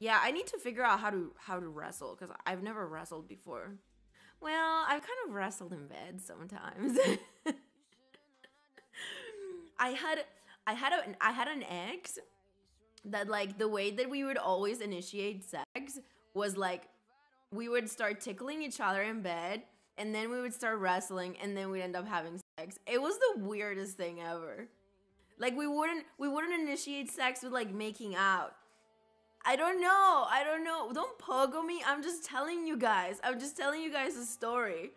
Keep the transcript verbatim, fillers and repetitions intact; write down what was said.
Yeah, I need to figure out how to how to wrestle because I've never wrestled before. Well, I've kind of wrestled in bed sometimes. I had I had a, I had an ex that, like, the way that we would always initiate sex was like we would start tickling each other in bed and then we would start wrestling and then we'd end up having sex. It was the weirdest thing ever. Like, we wouldn't we wouldn't initiate sex with, like, making out. I don't know. I don't know. Don't pogo me. I'm just telling you guys. I'm just telling you guys a story.